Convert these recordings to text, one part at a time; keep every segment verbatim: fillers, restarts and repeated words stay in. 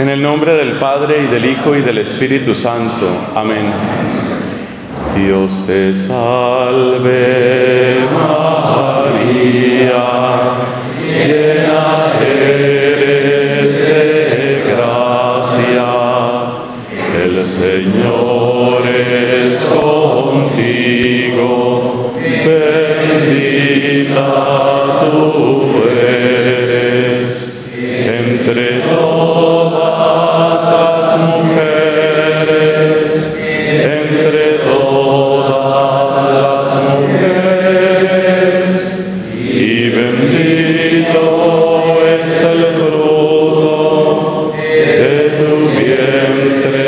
En el nombre del Padre, y del Hijo, y del Espíritu Santo. Amén. Dios te salve, María, llena eres de gracia, el Señor es contigo, bendita tú eres entre todas las mujeres, entre todas las mujeres, y bendito es el fruto de tu vientre,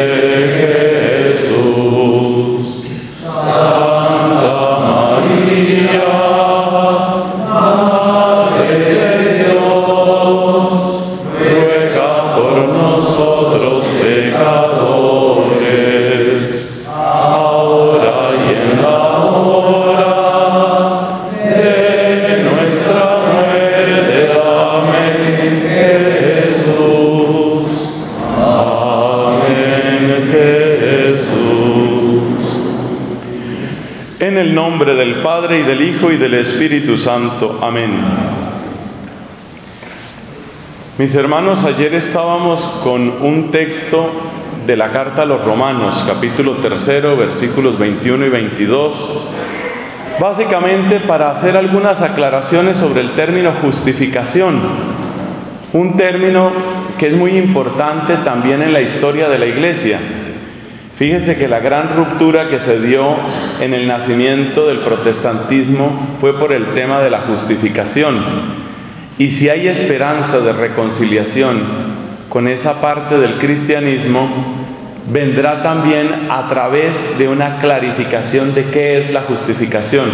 Jesús. Santa María, Madre de Dios, ruega por nosotros pecadores, ahora y en la hora de nuestra muerte. Amén, Jesús. Amén, Jesús. En el nombre del Padre, y del Hijo, y del Espíritu Santo. Amén. Mis hermanos, ayer estábamos con un texto de la Carta a los Romanos, capítulo tercero, versículos veintiuno y veintidós, básicamente para hacer algunas aclaraciones sobre el término justificación, un término que es muy importante también en la historia de la Iglesia. Fíjense que la gran ruptura que se dio en el nacimiento del protestantismo fue por el tema de la justificación. Y si hay esperanza de reconciliación con esa parte del cristianismo, vendrá también a través de una clarificación de qué es la justificación.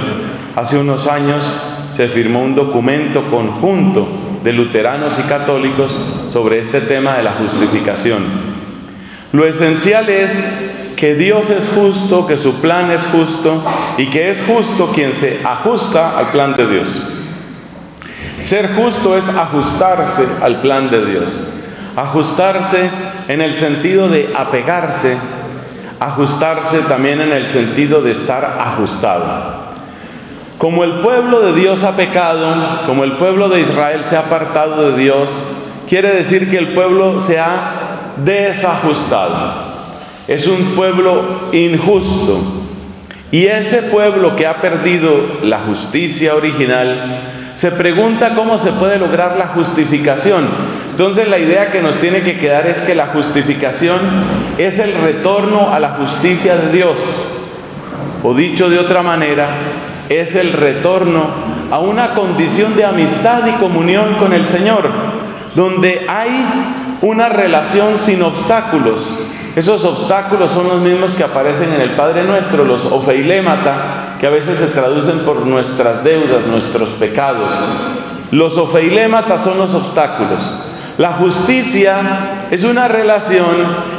Hace unos años se firmó un documento conjunto de luteranos y católicos sobre este tema de la justificación. Lo esencial es que Dios es justo, que su plan es justo y que es justo quien se ajusta al plan de Dios. Ser justo es ajustarse al plan de Dios, ajustarse en el sentido de apegarse, ajustarse también en el sentido de estar ajustado. Como el pueblo de Dios ha pecado, como el pueblo de Israel se ha apartado de Dios, quiere decir que el pueblo se ha desajustado. Es un pueblo injusto, y ese pueblo que ha perdido la justicia original se pregunta cómo se puede lograr la justificación. Entonces la idea que nos tiene que quedar es que la justificación es el retorno a la justicia de Dios. O dicho de otra manera, es el retorno a una condición de amistad y comunión con el Señor, donde hay una relación sin obstáculos. Esos obstáculos son los mismos que aparecen en el Padre Nuestro, los ofeilémata, que a veces se traducen por nuestras deudas, nuestros pecados. Los ofeilémata son los obstáculos. La justicia es una relación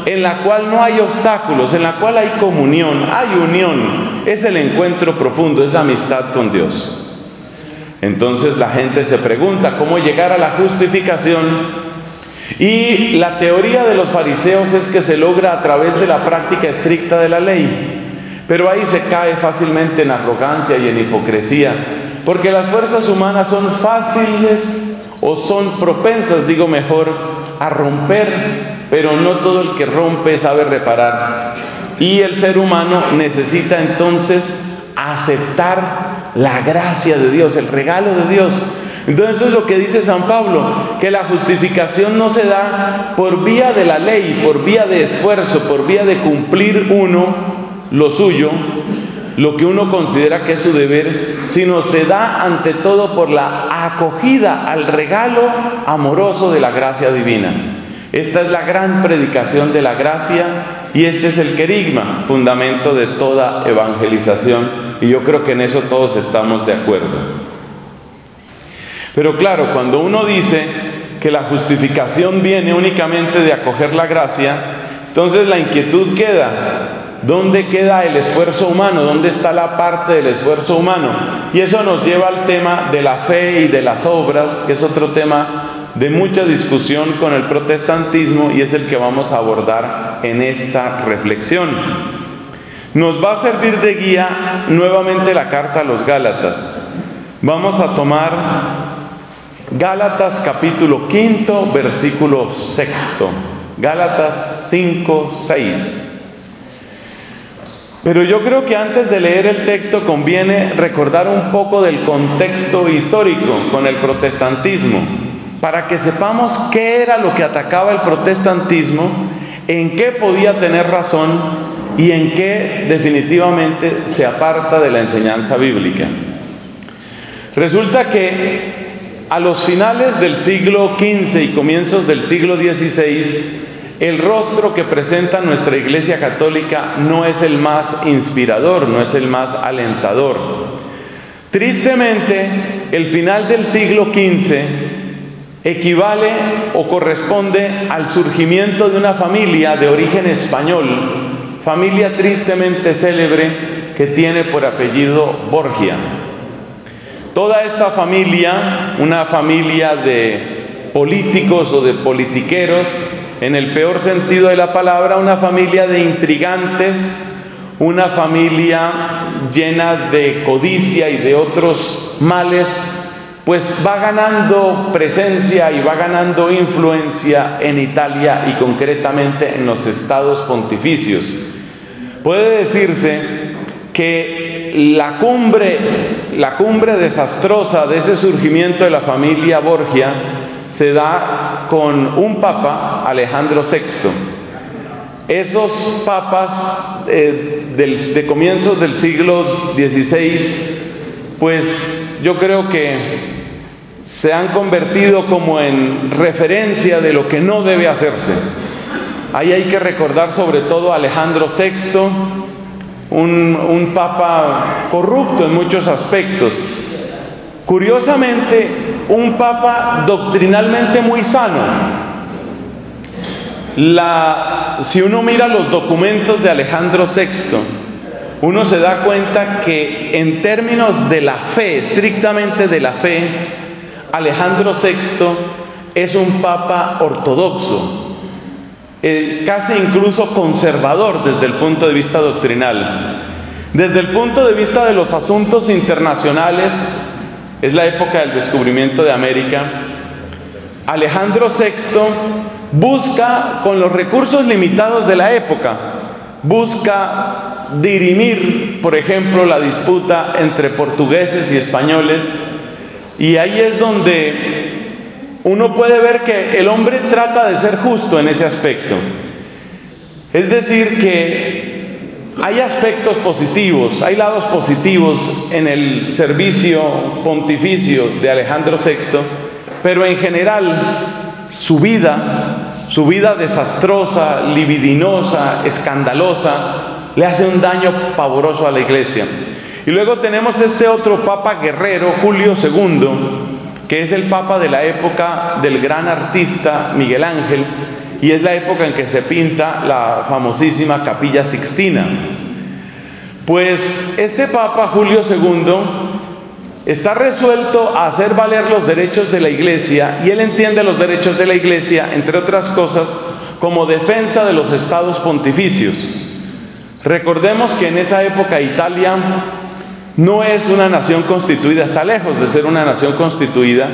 en la cual no hay obstáculos, en la cual hay comunión, hay unión. Es el encuentro profundo, es la amistad con Dios. Entonces la gente se pregunta cómo llegar a la justificación. Y la teoría de los fariseos es que se logra a través de la práctica estricta de la ley, pero ahí se cae fácilmente en arrogancia y en hipocresía, porque las fuerzas humanas son fáciles o son propensas, digo mejor, a romper, pero no todo el que rompe sabe reparar. Y el ser humano necesita entonces aceptar la gracia de Dios, el regalo de Dios. Entonces eso es lo que dice San Pablo, que la justificación no se da por vía de la ley, por vía de esfuerzo, por vía de cumplir uno lo suyo, lo que uno considera que es su deber, sino se da ante todo por la acogida al regalo amoroso de la gracia divina. Esta es la gran predicación de la gracia y este es el querigma, fundamento de toda evangelización, y yo creo que en eso todos estamos de acuerdo. Pero claro, cuando uno dice que la justificación viene únicamente de acoger la gracia, entonces la inquietud queda, ¿dónde queda el esfuerzo humano? ¿Dónde está la parte del esfuerzo humano? Y eso nos lleva al tema de la fe y de las obras, que es otro tema de mucha discusión con el protestantismo y es el que vamos a abordar en esta reflexión. Nos va a servir de guía nuevamente la Carta a los Gálatas. Vamos a tomar Gálatas capítulo quinto, versículo sexto. Gálatas cinco, seis. Pero yo creo que antes de leer el texto conviene recordar un poco del contexto histórico con el protestantismo, para que sepamos qué era lo que atacaba el protestantismo, en qué podía tener razón y en qué definitivamente se aparta de la enseñanza bíblica. Resulta que a los finales del siglo quince y comienzos del siglo dieciséis, el rostro que presenta nuestra Iglesia Católica no es el más inspirador, no es el más alentador. Tristemente, el final del siglo quince equivale o corresponde al surgimiento de una familia de origen español, familia tristemente célebre que tiene por apellido Borgia. Toda esta familia, una familia de políticos o de politiqueros, en el peor sentido de la palabra, una familia de intrigantes, una familia llena de codicia y de otros males, pues va ganando presencia y va ganando influencia en Italia y concretamente en los estados pontificios. Puede decirse que la cumbre, la cumbre desastrosa de ese surgimiento de la familia Borgia se da con un papa, Alejandro sexto. Esos papas eh, del, de comienzos del siglo dieciséis, pues yo creo que se han convertido como en referencia de lo que no debe hacerse. Ahí hay que recordar sobre todo a Alejandro sexto, un, un papa corrupto en muchos aspectos. Curiosamente, un papa doctrinalmente muy sano. La, si uno mira los documentos de Alejandro sexto, uno se da cuenta que en términos de la fe, estrictamente de la fe, Alejandro sexto es un papa ortodoxo, eh, casi incluso conservador desde el punto de vista doctrinal. Desde el punto de vista de los asuntos internacionales, es la época del descubrimiento de América. Alejandro sexto busca, con los recursos limitados de la época, busca dirimir, por ejemplo, la disputa entre portugueses y españoles. Y ahí es donde uno puede ver que el hombre trata de ser justo en ese aspecto. Es decir, que hay aspectos positivos, hay lados positivos en el servicio pontificio de Alejandro sexto, pero en general su vida, su vida desastrosa, libidinosa, escandalosa, le hace un daño pavoroso a la Iglesia. Y luego tenemos este otro papa guerrero, Julio segundo, que es el papa de la época del gran artista Miguel Ángel, y es la época en que se pinta la famosísima Capilla Sixtina. Pues este papa Julio segundo está resuelto a hacer valer los derechos de la Iglesia, y él entiende los derechos de la Iglesia, entre otras cosas, como defensa de los estados pontificios. Recordemos que en esa época Italia no es una nación constituida, está lejos de ser una nación constituida,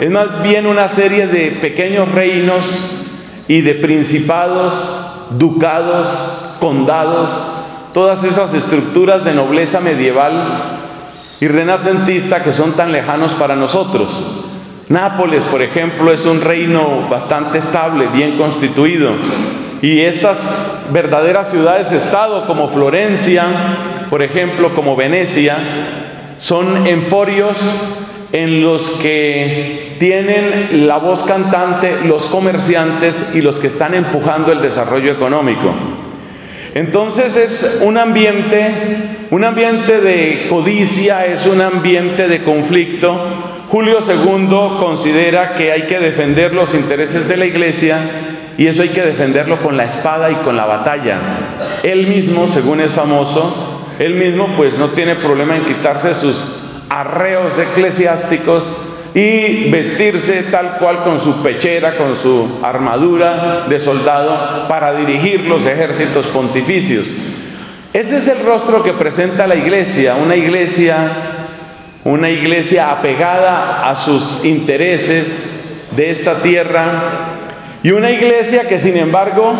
es más bien una serie de pequeños reinos y de principados, ducados, condados, todas esas estructuras de nobleza medieval y renacentista que son tan lejanos para nosotros. Nápoles, por ejemplo, es un reino bastante estable, bien constituido. Y estas verdaderas ciudades-estado como Florencia, por ejemplo, como Venecia, son emporios en los que tienen la voz cantante los comerciantes y los que están empujando el desarrollo económico. Entonces es un ambiente, un ambiente de codicia, es un ambiente de conflicto. Julio segundo considera que hay que defender los intereses de la Iglesia y eso hay que defenderlo con la espada y con la batalla. Él mismo, según es famoso, él mismo pues no tiene problema en quitarse sus arreos eclesiásticos y vestirse tal cual con su pechera, con su armadura de soldado para dirigir los ejércitos pontificios. Ese es el rostro que presenta la iglesia, una iglesia, una iglesia apegada a sus intereses de esta tierra y una iglesia que sin embargo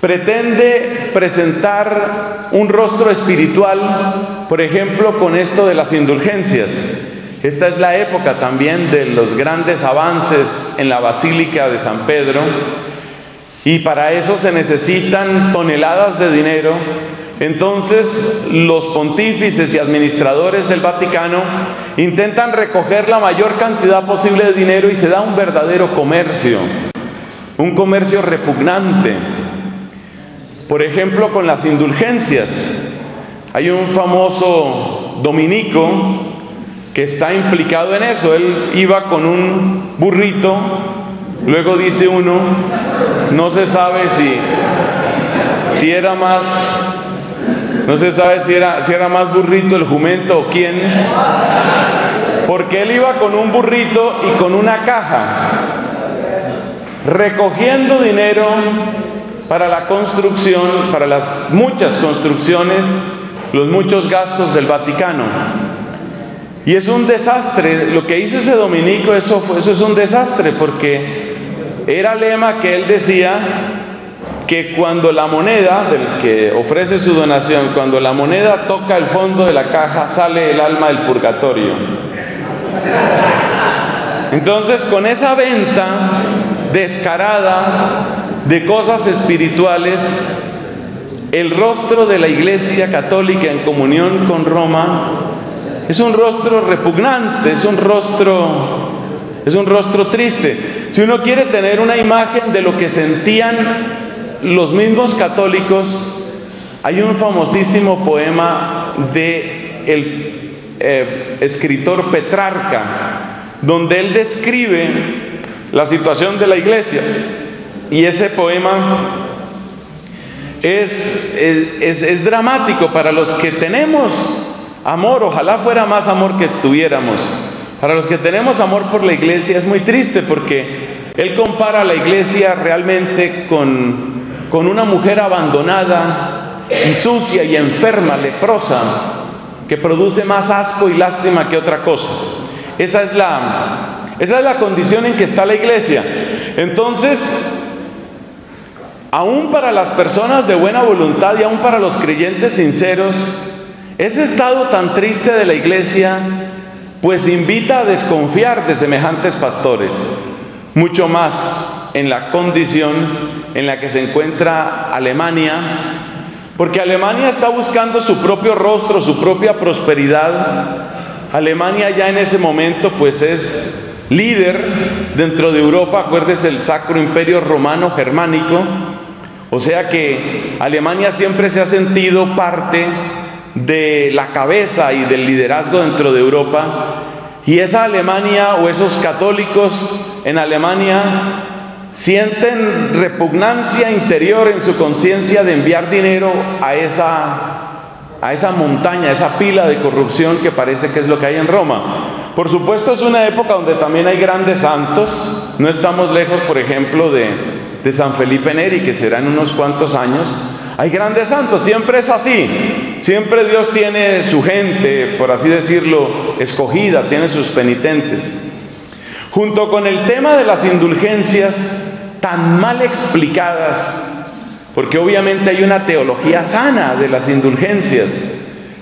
pretende presentar un rostro espiritual, por ejemplo, con esto de las indulgencias. Esta es la época también de los grandes avances en la Basílica de San Pedro y para eso se necesitan toneladas de dinero. Entonces los pontífices y administradores del Vaticano intentan recoger la mayor cantidad posible de dinero y se da un verdadero comercio, un comercio repugnante. Por ejemplo, con las indulgencias. Hay un famoso dominico que está implicado en eso. Él iba con un burrito, luego dice uno, no se sabe si, si era más, no se sabe si era, si era más burrito el jumento o quién, porque él iba con un burrito y con una caja, recogiendo dinero para la construcción, para las muchas construcciones, los muchos gastos del Vaticano. Y es un desastre, lo que hizo ese dominico, eso, eso es un desastre, porque era lema que él decía que cuando la moneda, del que ofrece su donación, cuando la moneda toca el fondo de la caja, sale el alma del purgatorio. Entonces, con esa venta descarada de cosas espirituales, el rostro de la Iglesia Católica en comunión con Roma es un rostro repugnante, es un rostro, es un rostro triste. Si uno quiere tener una imagen de lo que sentían los mismos católicos, hay un famosísimo poema del eh, escritor Petrarca, donde él describe la situación de la Iglesia. Y ese poema es, es, es dramático para los que tenemos amor, ojalá fuera más amor que tuviéramos. Para los que tenemos amor por la iglesia es muy triste porque él compara a la iglesia realmente con, con una mujer abandonada y sucia y enferma, leprosa, que produce más asco y lástima que otra cosa. Esa es la, esa es la condición en que está la iglesia. Entonces, aún para las personas de buena voluntad y aún para los creyentes sinceros, ese estado tan triste de la iglesia pues invita a desconfiar de semejantes pastores, mucho más en la condición en la que se encuentra Alemania, porque Alemania está buscando su propio rostro, su propia prosperidad. Alemania ya en ese momento pues es líder dentro de Europa, acuérdese, el Sacro Imperio Romano Germánico, o sea que Alemania siempre se ha sentido parte de la cabeza y del liderazgo dentro de Europa, y esa Alemania o esos católicos en Alemania sienten repugnancia interior en su conciencia de enviar dinero a esa, a esa montaña, a esa pila de corrupción que parece que es lo que hay en Roma. Por supuesto es una época donde también hay grandes santos, no estamos lejos por ejemplo de, de San Felipe Neri, que será en unos cuantos años. Hay grandes santos, siempre es así, siempre Dios tiene su gente, por así decirlo, escogida, tiene sus penitentes. Junto con el tema de las indulgencias tan mal explicadas, porque obviamente hay una teología sana de las indulgencias,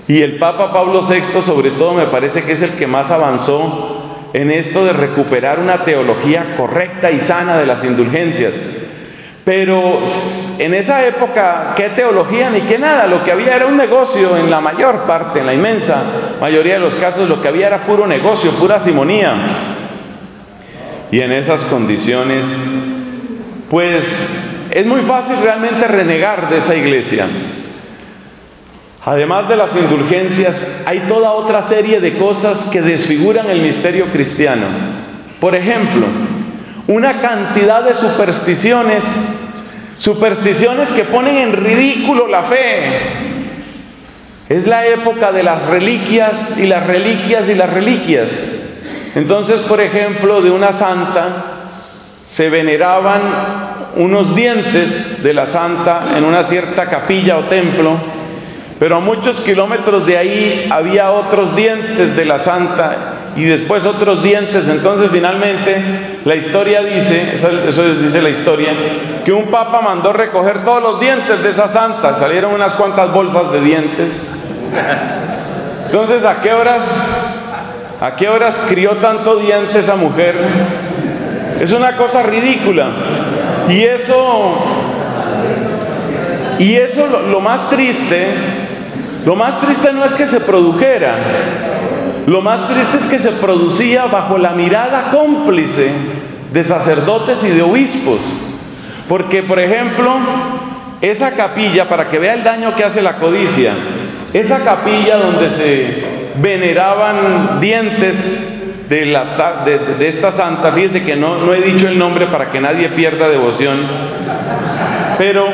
y el Papa Pablo sexto sobre todo me parece que es el que más avanzó en esto de recuperar una teología correcta y sana de las indulgencias. Pero en esa época, ¿qué teología ni qué nada? Lo que había era un negocio en la mayor parte, en la inmensa mayoría de los casos, lo que había era puro negocio, pura simonía. Y en esas condiciones, pues es muy fácil realmente renegar de esa iglesia. Además de las indulgencias, hay toda otra serie de cosas que desfiguran el misterio cristiano. Por ejemplo, una cantidad de supersticiones, supersticiones que ponen en ridículo la fe. Es la época de las reliquias y las reliquias y las reliquias. Entonces, por ejemplo, de una santa se veneraban unos dientes de la santa en una cierta capilla o templo, pero a muchos kilómetros de ahí había otros dientes de la santa y después otros dientes. Entonces finalmente la historia dice, eso dice la historia, que un papa mandó recoger todos los dientes de esa santa. Salieron unas cuantas bolsas de dientes. Entonces, ¿a qué horas, a qué horas crió tanto diente esa mujer? Es una cosa ridícula. Y eso, y eso lo, lo más triste, lo más triste no es que se produjera. Lo más triste es que se producía bajo la mirada cómplice de sacerdotes y de obispos. Porque, por ejemplo, esa capilla, para que vea el daño que hace la codicia, esa capilla donde se veneraban dientes de, la, de, de esta santa, fíjense que no, no he dicho el nombre para que nadie pierda devoción, pero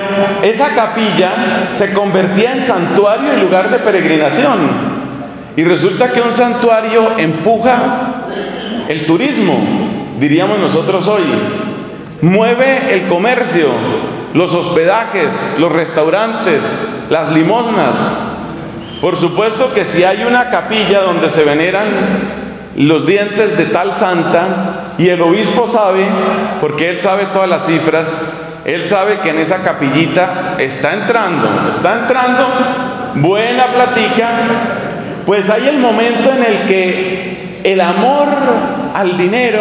esa capilla se convertía en santuario y lugar de peregrinación. Y resulta que un santuario empuja el turismo, diríamos nosotros hoy. Mueve el comercio, los hospedajes, los restaurantes, las limosnas. Por supuesto que si hay una capilla donde se veneran los dientes de tal santa, y el obispo sabe, porque él sabe todas las cifras, él sabe que en esa capillita está entrando, está entrando buena platica. Pues hay el momento en el que el amor al dinero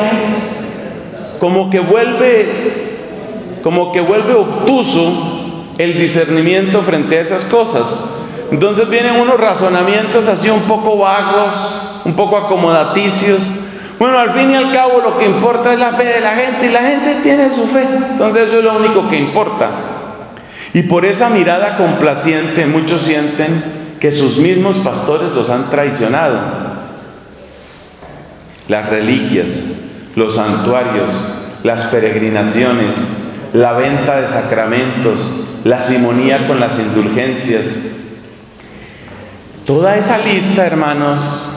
como que vuelve, como que vuelve obtuso el discernimiento frente a esas cosas. Entonces vienen unos razonamientos así un poco vagos, un poco acomodaticios. Bueno, al fin y al cabo lo que importa es la fe de la gente, y la gente tiene su fe. Entonces eso es lo único que importa. Y por esa mirada complaciente muchos sienten que sus mismos pastores los han traicionado. Las reliquias, los santuarios, las peregrinaciones, la venta de sacramentos, la simonía con las indulgencias. Toda esa lista, hermanos,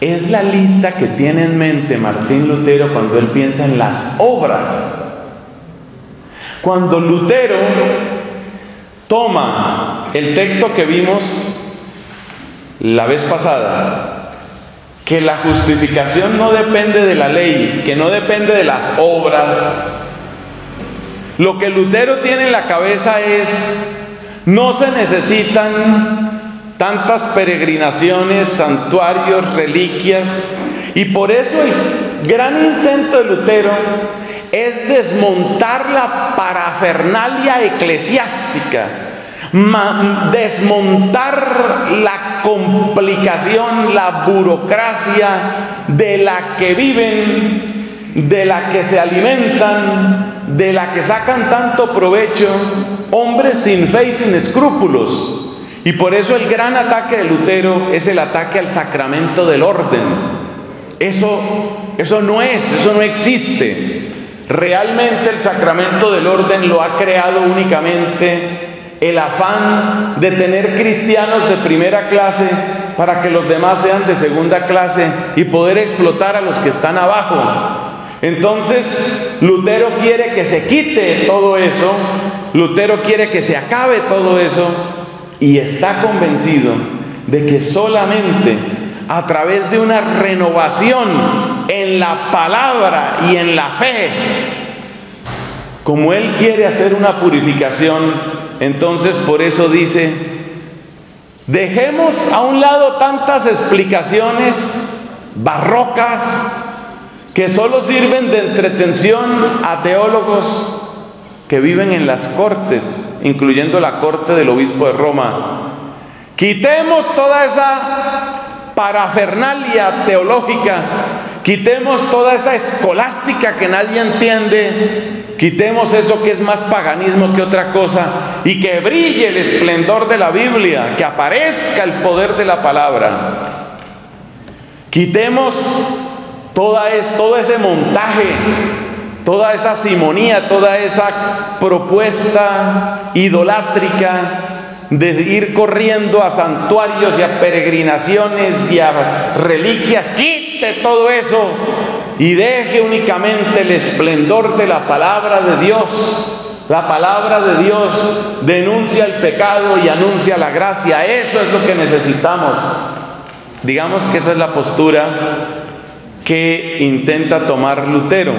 es la lista que tiene en mente Martín Lutero cuando él piensa en las obras. Cuando Lutero toma el texto que vimos la vez pasada, que la justificación no depende de la ley, que no depende de las obras, lo que Lutero tiene en la cabeza es: no se necesitan tantas peregrinaciones, santuarios, reliquias. Y por eso el gran intento de Lutero es desmontar la parafernalia eclesiástica, desmontar la complicación, la burocracia de la que viven, de la que se alimentan, de la que sacan tanto provecho hombres sin fe y sin escrúpulos. Y por eso el gran ataque de Lutero es el ataque al sacramento del orden. Eso, eso no es, eso no existe. Realmente el sacramento del orden lo ha creado únicamente el afán de tener cristianos de primera clase para que los demás sean de segunda clase y poder explotar a los que están abajo. Entonces, Lutero quiere que se quite todo eso, Lutero quiere que se acabe todo eso, y está convencido de que solamente a través de una renovación en la palabra y en la fe, como él quiere hacer una purificación. Entonces, por eso dice: dejemos a un lado tantas explicaciones barrocas que solo sirven de entretención a teólogos que viven en las cortes, incluyendo la corte del obispo de Roma. Quitemos toda esa parafernalia teológica, quitemos toda esa escolástica que nadie entiende, quitemos eso que es más paganismo que otra cosa, y que brille el esplendor de la Biblia, que aparezca el poder de la palabra. Quitemos toda es, todo ese montaje, toda esa simonía, toda esa propuesta idolátrica de ir corriendo a santuarios y a peregrinaciones y a reliquias. ¡Quita! quite todo eso y deje únicamente el esplendor de la palabra de Dios. La palabra de Dios denuncia el pecado y anuncia la gracia. Eso es lo que necesitamos. Digamos que esa es la postura que intenta tomar Lutero.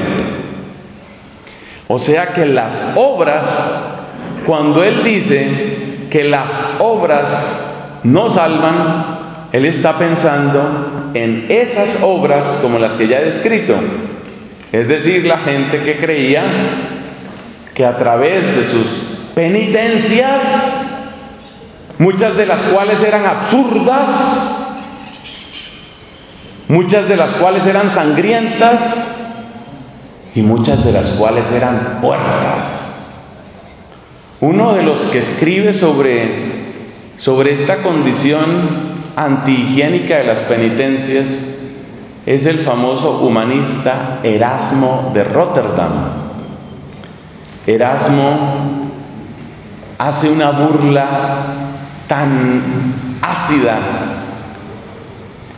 O sea que las obras, cuando él dice que las obras no salvan, él está pensando en esas obras como las que ya he descrito. Es decir, la gente que creía que a través de sus penitencias, muchas de las cuales eran absurdas, muchas de las cuales eran sangrientas y muchas de las cuales eran puertas. Uno de los que escribe sobre, sobre esta condición antihigiénica de las penitencias es el famoso humanista Erasmo de Rotterdam. Erasmo hace una burla tan ácida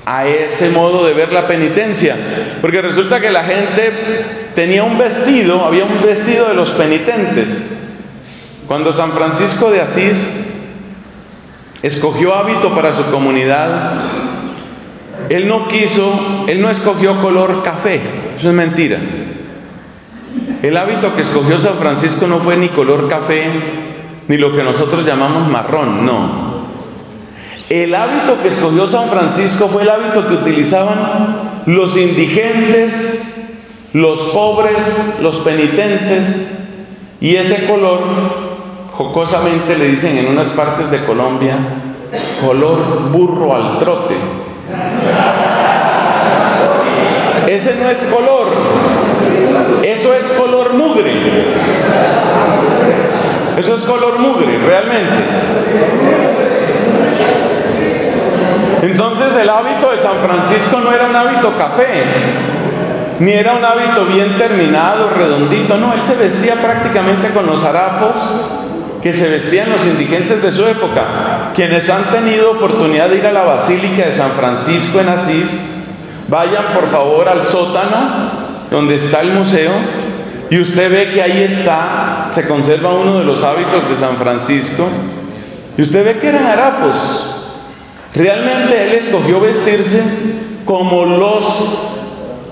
a ese modo de ver la penitencia, porque resulta que la gente tenía un vestido, había un vestido de los penitentes. Cuando San Francisco de Asís escogió hábito para su comunidad, él no quiso, él no escogió color café. Eso es mentira. El hábito que escogió San Francisco no fue ni color café, ni lo que nosotros llamamos marrón, no. El hábito que escogió San Francisco fue el hábito que utilizaban los indigentes, los pobres, los penitentes, y ese color, jocosamente le dicen en unas partes de Colombia, color burro al trote. Ese no es color, eso es color mugre. Eso es color mugre, realmente. Entonces el hábito de San Francisco no era un hábito café, ni era un hábito bien terminado, redondito. No, él se vestía prácticamente con los harapos que se vestían los indigentes de su época. Quienes han tenido oportunidad de ir a la Basílica de San Francisco en Asís, vayan por favor al sótano donde está el museo, y usted ve que ahí está, se conserva uno de los hábitos de San Francisco, y usted ve que eran harapos. Realmente él escogió vestirse como los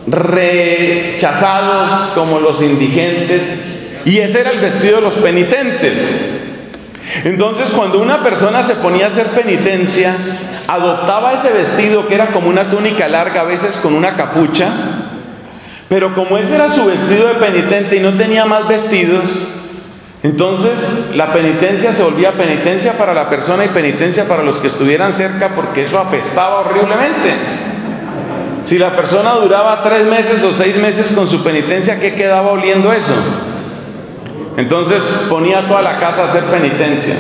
rechazados, como los indigentes, y ese era el vestido de los penitentes. Entonces, cuando una persona se ponía a hacer penitencia, adoptaba ese vestido que era como una túnica larga, a veces con una capucha, pero como ese era su vestido de penitente y no tenía más vestidos, entonces la penitencia se volvía penitencia para la persona y penitencia para los que estuvieran cerca, porque eso apestaba horriblemente. Si la persona duraba tres meses o seis meses con su penitencia, ¿qué quedaba oliendo eso? Entonces ponía toda la casa a hacer penitencia.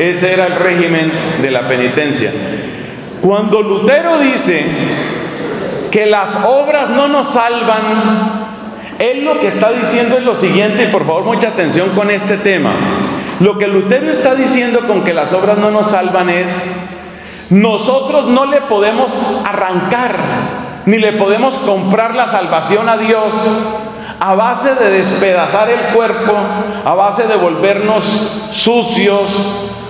Ese era el régimen de la penitencia. Cuando Lutero dice que las obras no nos salvan, él lo que está diciendo es lo siguiente, y por favor mucha atención con este tema. Lo que Lutero está diciendo con que las obras no nos salvan es: nosotros no le podemos arrancar, ni le podemos comprar la salvación a Dios a base de despedazar el cuerpo, a base de volvernos sucios,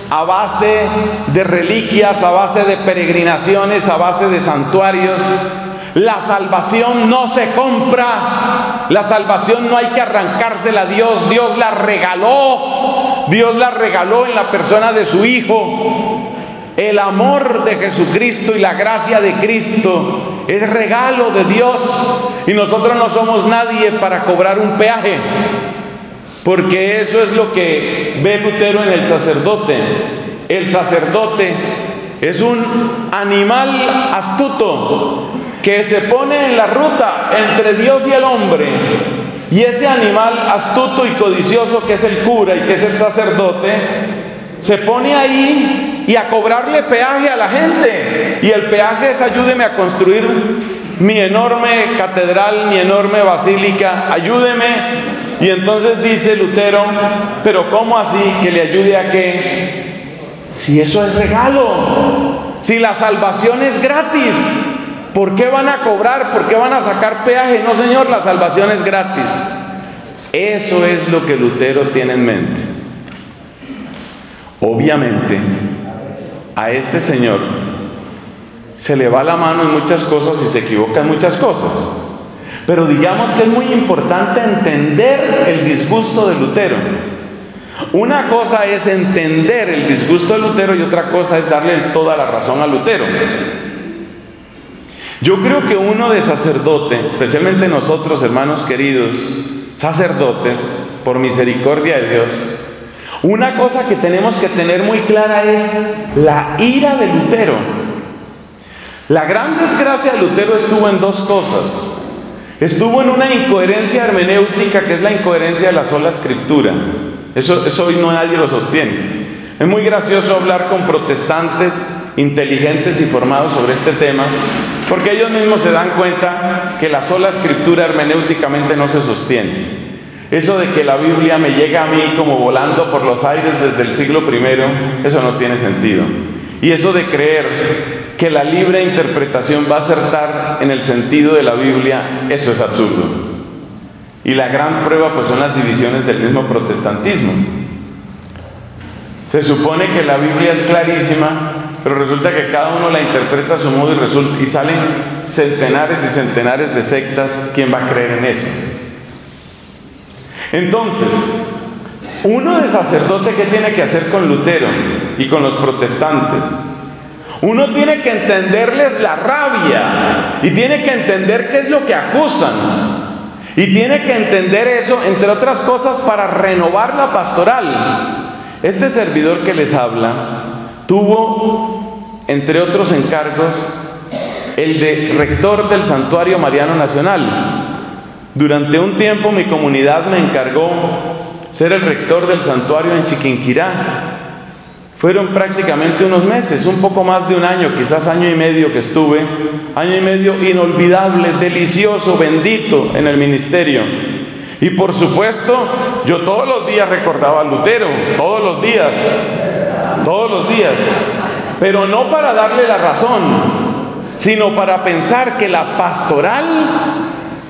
a base de reliquias, a base de peregrinaciones, a base de santuarios. La salvación no se compra, la salvación no hay que arrancársela a Dios, Dios la regaló, Dios la regaló en la persona de su Hijo. El amor de Jesucristo y la gracia de Cristo es regalo de Dios, y nosotros no somos nadie para cobrar un peaje, porque eso es lo que ve Lutero en el sacerdote. El sacerdote es un animal astuto que se pone en la ruta entre Dios y el hombre, y ese animal astuto y codicioso que es el cura y que es el sacerdote, se pone ahí y a cobrarle peaje a la gente, y el peaje es: ayúdeme a construir mi enorme catedral, mi enorme basílica, ayúdeme. Y entonces dice Lutero: pero ¿cómo así que le ayude a qué? Si eso es regalo, si la salvación es gratis. ¿Por qué van a cobrar? ¿Por qué van a sacar peaje? No, señor, la salvación es gratis. Eso es lo que Lutero tiene en mente. Obviamente, a este señor se le va la mano en muchas cosas y se equivoca en muchas cosas. Pero digamos que es muy importante entender el disgusto de Lutero. Una cosa es entender el disgusto de Lutero y otra cosa es darle toda la razón a Lutero. Yo creo que uno de sacerdote, especialmente nosotros, hermanos queridos, sacerdotes, por misericordia de Dios, una cosa que tenemos que tener muy clara es la ira de Lutero. La gran desgracia de Lutero estuvo en dos cosas. Estuvo en una incoherencia hermenéutica, que es la incoherencia de la sola escritura. Eso, eso hoy no nadie lo sostiene. Es muy gracioso hablar con protestantes inteligentes y formados sobre este tema, porque ellos mismos se dan cuenta que la sola escritura hermenéuticamente no se sostiene. Eso de que la Biblia me llega a mí como volando por los aires desde el siglo primero, eso no tiene sentido. Y eso de creer que la libre interpretación va a acertar en el sentido de la Biblia, eso es absurdo. Y la gran prueba pues son las divisiones del mismo protestantismo. Se supone que la Biblia es clarísima, pero resulta que cada uno la interpreta a su modo y, resulta, y salen centenares y centenares de sectas. ¿Quién va a creer en eso? Entonces, uno de sacerdote, ¿qué tiene que hacer con Lutero y con los protestantes? Uno tiene que entenderles la rabia y tiene que entender qué es lo que acusan. Y tiene que entender eso, entre otras cosas, para renovar la pastoral. Este servidor que les habla tuvo, entre otros encargos, el de rector del Santuario Mariano Nacional. Durante un tiempo mi comunidad me encargó ser el rector del santuario en Chiquinquirá. Fueron prácticamente unos meses, un poco más de un año, quizás año y medio que estuve. Año y medio inolvidable, delicioso, bendito en el ministerio. Y por supuesto, yo todos los días recordaba a Lutero, todos los días, todos los días. Pero no para darle la razón, sino para pensar que la pastoral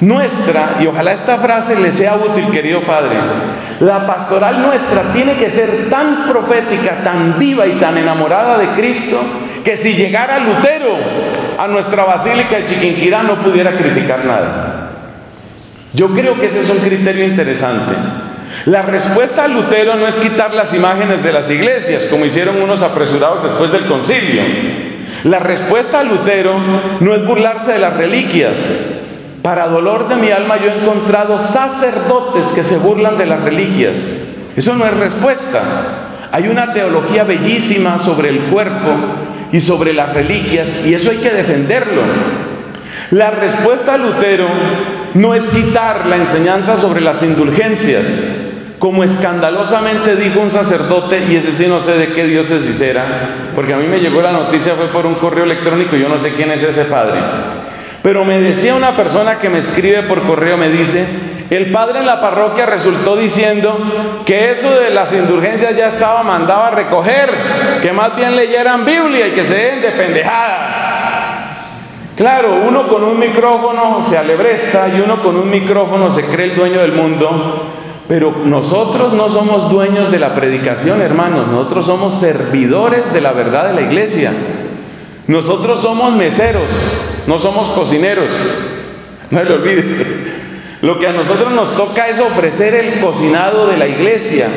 nuestra, y ojalá esta frase le sea útil, querido padre, la pastoral nuestra tiene que ser tan profética, tan viva y tan enamorada de Cristo, que si llegara Lutero a nuestra basílica de Chiquinquirá no pudiera criticar nada. Yo creo que ese es un criterio interesante. La respuesta a Lutero no es quitar las imágenes de las iglesias, como hicieron unos apresurados después del concilio. La respuesta a Lutero no es burlarse de las reliquias. Para dolor de mi alma, yo he encontrado sacerdotes que se burlan de las reliquias. Eso no es respuesta. Hay una teología bellísima sobre el cuerpo y sobre las reliquias, y eso hay que defenderlo. La respuesta a Lutero no es quitar la enseñanza sobre las indulgencias, como escandalosamente dijo un sacerdote, y ese sí no sé de qué diócesis era, porque a mí me llegó la noticia, fue por un correo electrónico, yo no sé quién es ese padre. Pero me decía una persona que me escribe por correo, me dice, el padre en la parroquia resultó diciendo que eso de las indulgencias ya estaba mandado a recoger, que más bien leyeran Biblia y que se den de pendejadas. Claro, uno con un micrófono se alebresta y uno con un micrófono se cree el dueño del mundo, pero nosotros no somos dueños de la predicación, hermanos, nosotros somos servidores de la verdad de la iglesia. Nosotros somos meseros, no somos cocineros. No se lo olvide. Lo que a nosotros nos toca es ofrecer el cocinado de la iglesia.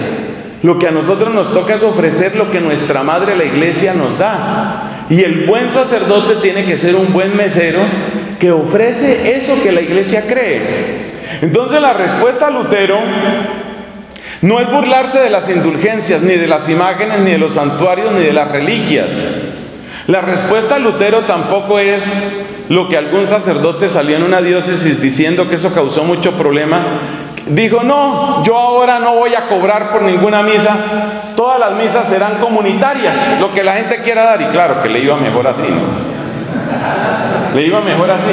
Lo que a nosotros nos toca es ofrecer lo que nuestra madre la iglesia nos da. Y el buen sacerdote tiene que ser un buen mesero que ofrece eso que la iglesia cree. Entonces la respuesta a Lutero no es burlarse de las indulgencias, ni de las imágenes, ni de los santuarios, ni de las reliquias. La respuesta a Lutero tampoco es lo que algún sacerdote salió en una diócesis diciendo, que eso causó mucho problema. Dijo, no, yo ahora no voy a cobrar por ninguna misa, todas las misas serán comunitarias, lo que la gente quiera dar. Y claro que le iba mejor así, ¿no? Le iba mejor así.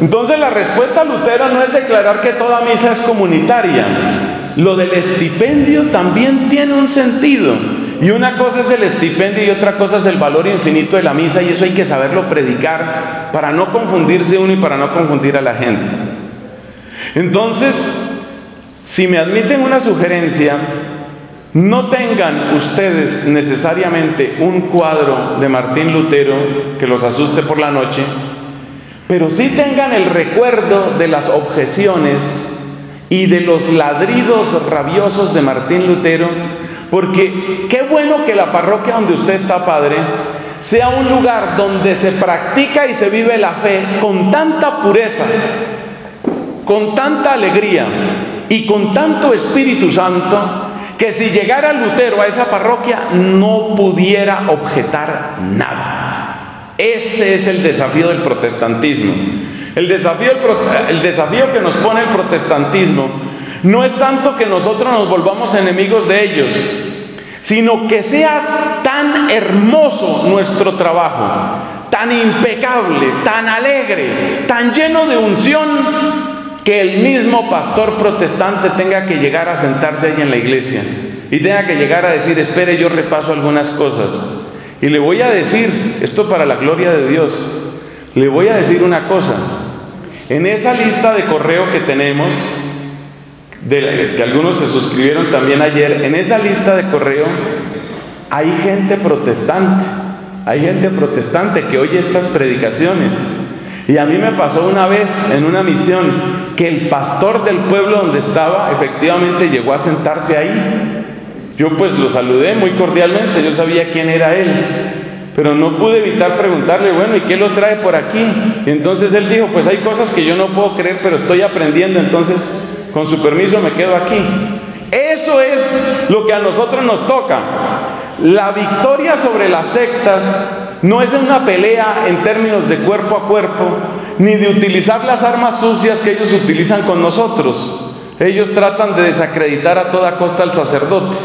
Entonces la respuesta a Lutero no es declarar que toda misa es comunitaria. Lo del estipendio también tiene un sentido. Y una cosa es el estipendio y otra cosa es el valor infinito de la misa, y eso hay que saberlo predicar para no confundirse uno y para no confundir a la gente. Entonces, si me admiten una sugerencia, no tengan ustedes necesariamente un cuadro de Martín Lutero que los asuste por la noche, pero sí tengan el recuerdo de las objeciones y de los ladridos rabiosos de Martín Lutero, porque qué bueno que la parroquia donde usted está, padre, sea un lugar donde se practica y se vive la fe con tanta pureza, con tanta alegría y con tanto Espíritu Santo, que si llegara Lutero a esa parroquia no pudiera objetar nada. Ese es el desafío del protestantismo. El desafío, el desafío que nos pone el protestantismo no es tanto que nosotros nos volvamos enemigos de ellos, sino que sea tan hermoso nuestro trabajo, tan impecable, tan alegre, tan lleno de unción, que el mismo pastor protestante tenga que llegar a sentarse ahí en la iglesia y tenga que llegar a decir: espere, yo repaso algunas cosas y le voy a decir, esto para la gloria de Dios, le voy a decir una cosa. En esa lista de correo que tenemos, de la, que algunos se suscribieron también ayer, en esa lista de correo hay gente protestante, hay gente protestante que oye estas predicaciones. Y a mí me pasó una vez en una misión que el pastor del pueblo donde estaba efectivamente llegó a sentarse ahí. Yo pues lo saludé muy cordialmente, yo sabía quién era él, pero no pude evitar preguntarle: bueno, ¿y qué lo trae por aquí? Y entonces él dijo: pues hay cosas que yo no puedo creer, pero estoy aprendiendo, entonces con su permiso me quedo aquí. Eso es lo que a nosotros nos toca. La victoria sobre las sectas no es una pelea en términos de cuerpo a cuerpo, ni de utilizar las armas sucias que ellos utilizan con nosotros. Ellos tratan de desacreditar a toda costa al sacerdote.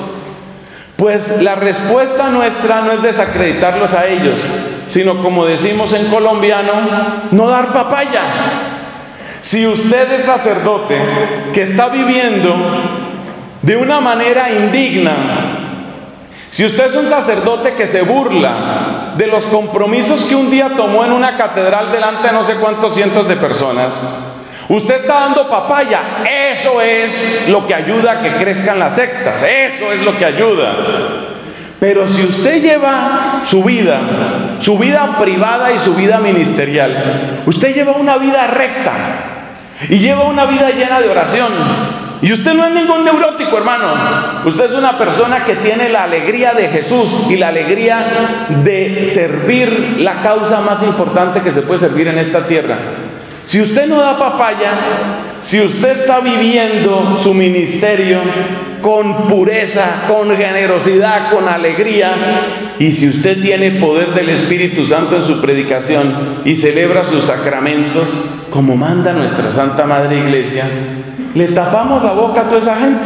Pues la respuesta nuestra no es desacreditarlos a ellos, sino, como decimos en colombiano, no dar papaya. Si usted es sacerdote que está viviendo de una manera indigna, si usted es un sacerdote que se burla de los compromisos que un día tomó en una catedral delante de no sé cuántos cientos de personas, usted está dando papaya. Eso es lo que ayuda a que crezcan las sectas, eso es lo que ayuda. Pero si usted lleva su vida, su vida privada y su vida ministerial, usted lleva una vida recta y lleva una vida llena de oración, y usted no es ningún neurótico, hermano. Usted es una persona que tiene la alegría de Jesús y la alegría de servir la causa más importante que se puede servir en esta tierra. Si usted no da papaya, si usted está viviendo su ministerio con pureza, con generosidad, con alegría, y si usted tiene poder del Espíritu Santo en su predicación y celebra sus sacramentos, como manda nuestra Santa Madre Iglesia, le tapamos la boca a toda esa gente.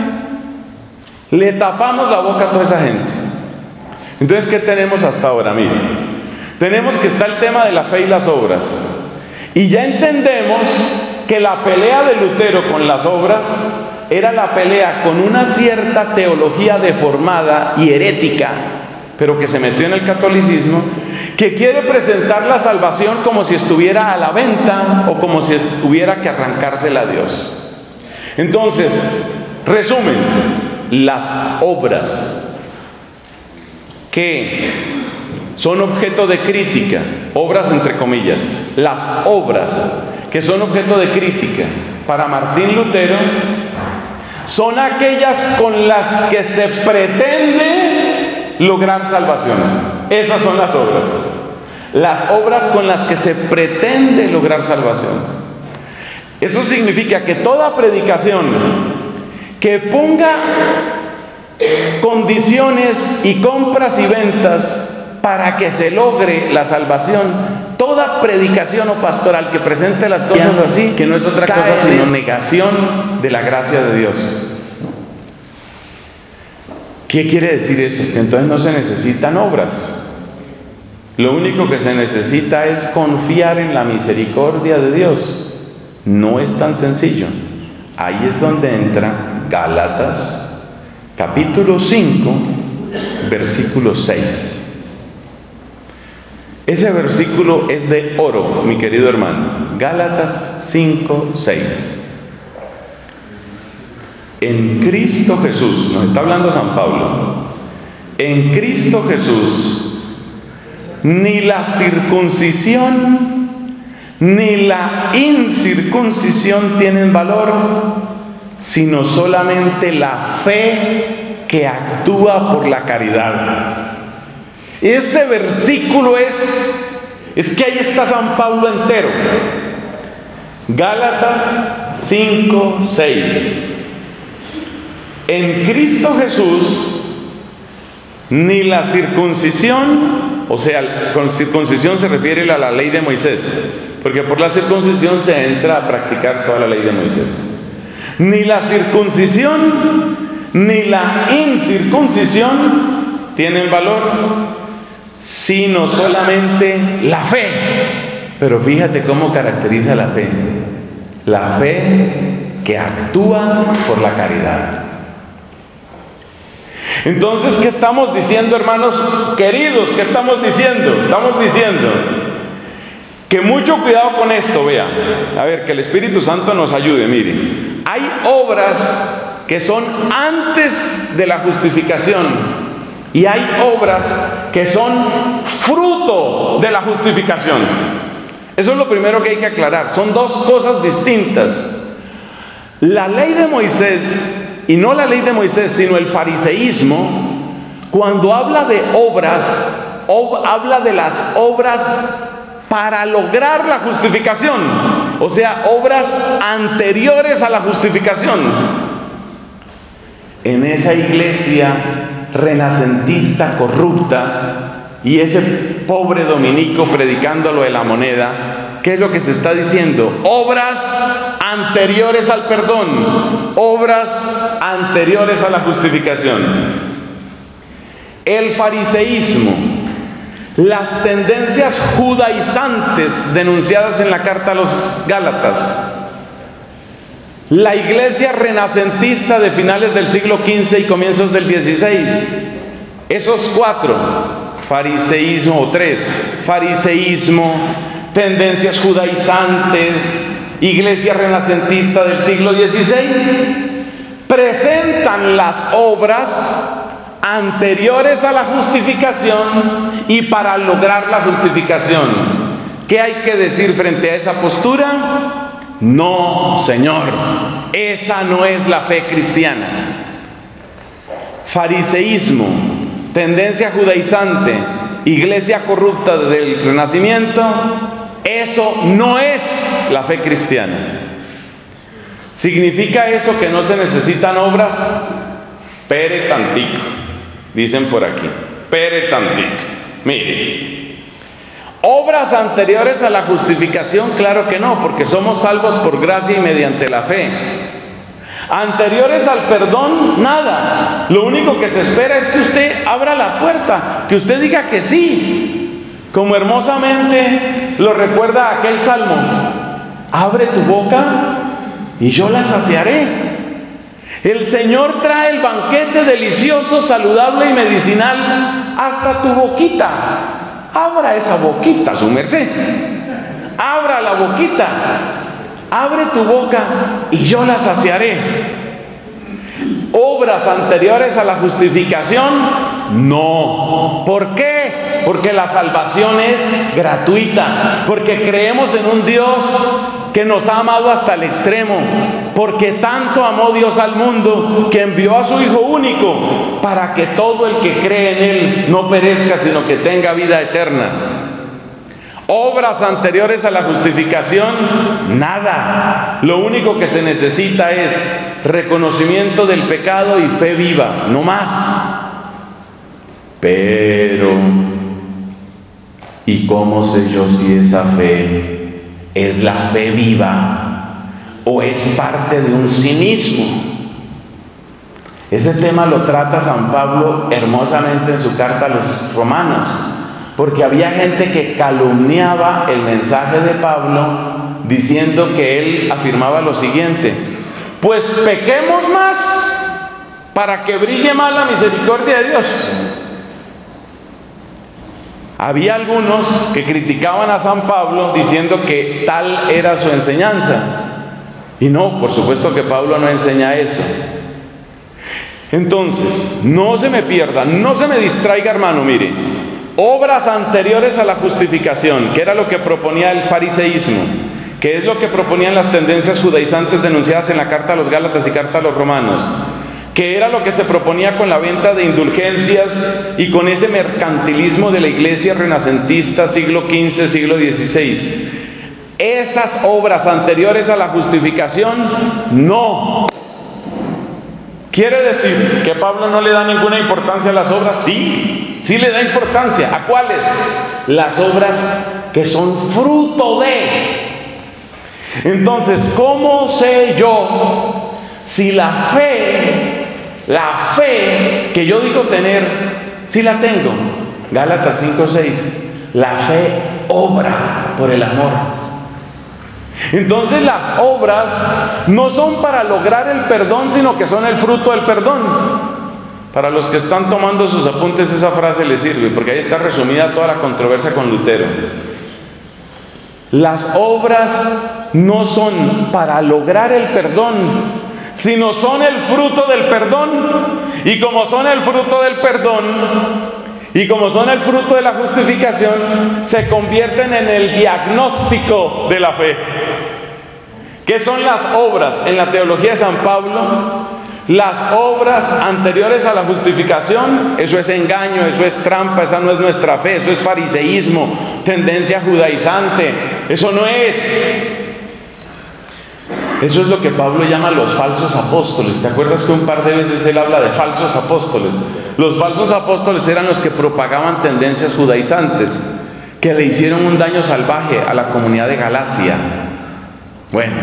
Le tapamos la boca a toda esa gente. Entonces, ¿qué tenemos hasta ahora? Miren, tenemos que está el tema de la fe y las obras. Y ya entendemos que la pelea de Lutero con las obras era la pelea con una cierta teología deformada y herética, pero que se metió en el catolicismo, que quiere presentar la salvación como si estuviera a la venta o como si hubiera que arrancársela a Dios. Entonces, resumen, las obras que son objeto de crítica, obras entre comillas, las obras que son objeto de crítica para Martín Lutero son aquellas con las que se pretende lograr salvación. Esas son las obras, las obras con las que se pretende lograr salvación. Eso significa que toda predicación que ponga condiciones y compras y ventas para que se logre la salvación, toda predicación o pastoral que presente las cosas así, que no es otra cosa sino negación de la gracia de Dios. ¿Qué quiere decir eso? Que entonces no se necesitan obras. Lo único que se necesita es confiar en la misericordia de Dios. No es tan sencillo. Ahí es donde entra Gálatas capítulo cinco versículo seis. Ese versículo es de oro, mi querido hermano. Gálatas cinco, seis. En Cristo Jesús, nos está hablando San Pablo, en Cristo Jesús, ni la circuncisión ni la incircuncisión tienen valor, sino solamente la fe que actúa por la caridad. Ese versículo es, es que ahí está San Pablo entero. Gálatas cinco, seis. En Cristo Jesús, ni la circuncisión, o sea, con circuncisión se refiere a la ley de Moisés, porque por la circuncisión se entra a practicar toda la ley de Moisés. Ni la circuncisión, ni la incircuncisión tienen valor, sino solamente la fe. Pero fíjate cómo caracteriza la fe. La fe que actúa por la caridad. Entonces, ¿qué estamos diciendo, hermanos queridos? ¿Qué estamos diciendo? Estamos diciendo que mucho cuidado con esto, vea. A ver, que el Espíritu Santo nos ayude, miren. Hay obras que son antes de la justificación. Y hay obras que son fruto de la justificación. Eso es lo primero que hay que aclarar. Son dos cosas distintas. La ley de Moisés, y no la ley de Moisés, sino el fariseísmo, cuando habla de obras, ob, habla de las obras para lograr la justificación. O sea, obras anteriores a la justificación. En esa iglesia renacentista corrupta y ese pobre dominico predicando lo de la moneda, ¿qué es lo que se está diciendo? Obras anteriores al perdón, obras anteriores a la justificación. El fariseísmo, las tendencias judaizantes denunciadas en la Carta a los Gálatas, la iglesia renacentista de finales del siglo quince y comienzos del dieciséis. Esos cuatro, fariseísmo, o tres, fariseísmo, tendencias judaizantes, iglesia renacentista del siglo dieciséis, presentan las obras anteriores a la justificación y para lograr la justificación. ¿Qué hay que decir frente a esa postura? No, Señor, esa no es la fe cristiana. Fariseísmo, tendencia judaizante, iglesia corrupta del Renacimiento, eso no es la fe cristiana. ¿Significa eso que no se necesitan obras? Pere tantico, dicen por aquí, pere tantico. Mire. ¿Obras anteriores a la justificación? Claro que no, porque somos salvos por gracia y mediante la fe. ¿Anteriores al perdón? Nada. Lo único que se espera es que usted abra la puerta, que usted diga que sí. Como hermosamente lo recuerda aquel salmo. Abre tu boca y yo la saciaré. El Señor trae el banquete delicioso, saludable y medicinal hasta tu boquita. Abra esa boquita, su merced. Abra la boquita. Abre tu boca y yo la saciaré. Obras anteriores a la justificación, no. ¿Por qué? Porque la salvación es gratuita. Porque creemos en un Dios que nos ha amado hasta el extremo. Porque tanto amó Dios al mundo que envió a su Hijo único para que todo el que cree en Él no perezca, sino que tenga vida eterna. Obras anteriores a la justificación, nada. Lo único que se necesita es reconocimiento del pecado y fe viva, no más. Pero, ¿y cómo sé yo si esa fe es la fe viva o es parte de un cinismo? Ese tema lo trata San Pablo hermosamente en su carta a los Romanos, porque había gente que calumniaba el mensaje de Pablo diciendo que él afirmaba lo siguiente: pues pequemos más para que brille más la misericordia de Dios. Había algunos que criticaban a San Pablo diciendo que tal era su enseñanza. Y no, por supuesto que Pablo no enseña eso. Entonces, no se me pierda, no se me distraiga, hermano, mire. Obras anteriores a la justificación, que era lo que proponía el fariseísmo, que es lo que proponían las tendencias judaizantes denunciadas en la Carta a los Gálatas y Carta a los Romanos, que era lo que se proponía con la venta de indulgencias y con ese mercantilismo de la iglesia renacentista siglo quince, siglo dieciséis. Esas obras anteriores a la justificación, no. ¿Quiere decir que Pablo no le da ninguna importancia a las obras? Sí, sí le da importancia. ¿A cuáles? Las obras que son fruto de. Entonces, ¿cómo sé yo si la fe... la fe que yo digo tener, si la tengo? Gálatas cinco seis, la fe obra por el amor. Entonces las obras no son para lograr el perdón, sino que son el fruto del perdón. Para los que están tomando sus apuntes, esa frase les sirve, porque ahí está resumida toda la controversia con Lutero. Las obras no son para lograr el perdón, sino son el fruto del perdón. Y como son el fruto del perdón, y como son el fruto de la justificación, se convierten en el diagnóstico de la fe. ¿Qué son las obras? En la teología de San Pablo, las obras anteriores a la justificación, eso es engaño, eso es trampa, esa no es nuestra fe, eso es fariseísmo, tendencia judaizante, eso no es. Eso es lo que Pablo llama los falsos apóstoles. ¿Te acuerdas que un par de veces él habla de falsos apóstoles? Los falsos apóstoles eran los que propagaban tendencias judaizantes, que le hicieron un daño salvaje a la comunidad de Galacia. Bueno,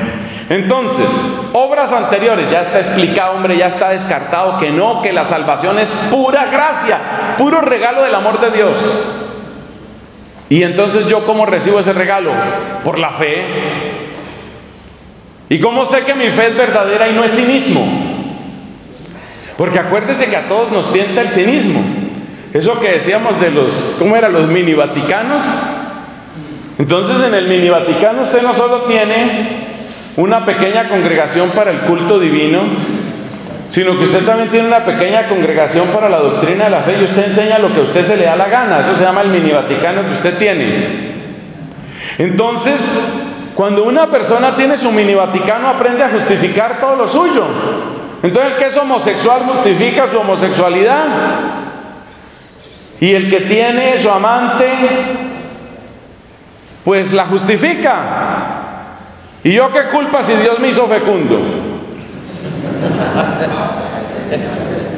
entonces, obras anteriores, ya está explicado, hombre, ya está descartado que no, que la salvación es pura gracia, puro regalo del amor de Dios. Y entonces, ¿yo cómo recibo ese regalo? Por la fe. ¿Y cómo sé que mi fe es verdadera y no es cinismo? Porque acuérdese que a todos nos tienta el cinismo. Eso que decíamos de los, ¿cómo eran? Los mini Vaticanos. Entonces, en el mini Vaticano usted no solo tiene una pequeña congregación para el culto divino, sino que usted también tiene una pequeña congregación para la doctrina de la fe, y usted enseña lo que a usted se le da la gana. Eso se llama el mini Vaticano que usted tiene. Entonces, cuando una persona tiene su mini Vaticano, aprende a justificar todo lo suyo. Entonces, el que es homosexual justifica su homosexualidad. Y el que tiene su amante, pues la justifica. ¿Y yo qué culpa si Dios me hizo fecundo?